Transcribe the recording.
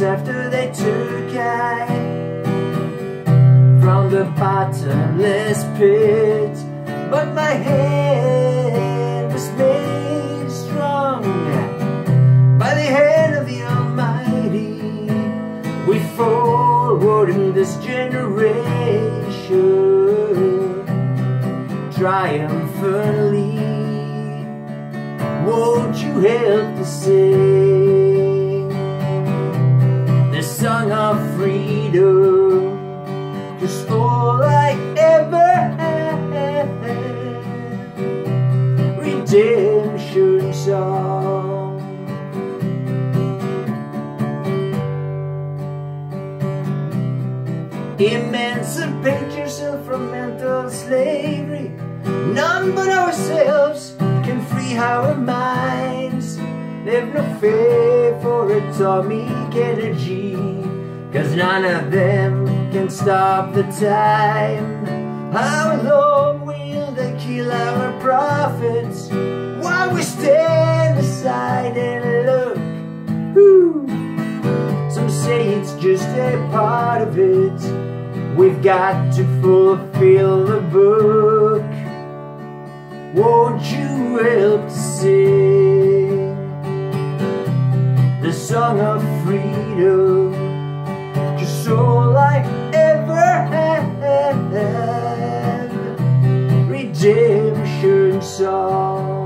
minutes after they took I from the bottomless pit, but my hand was made strong by the hand of the Almighty. We forward in this generation triumphantly. Won't you help to sing the song of freedom? 'Cause all I ever had, redemption song. Emancipate yourself from mental slavery. None but ourselves can free our minds. They've no fear for atomic energy, 'cause none of them can stop the time. How long will they kill our prophets while we stand aside and look? Woo. Some say it's just a part of it. We've got to fulfill the book. Won't you help to sing the song of freedom? 'Cause all I ever had, redemption song.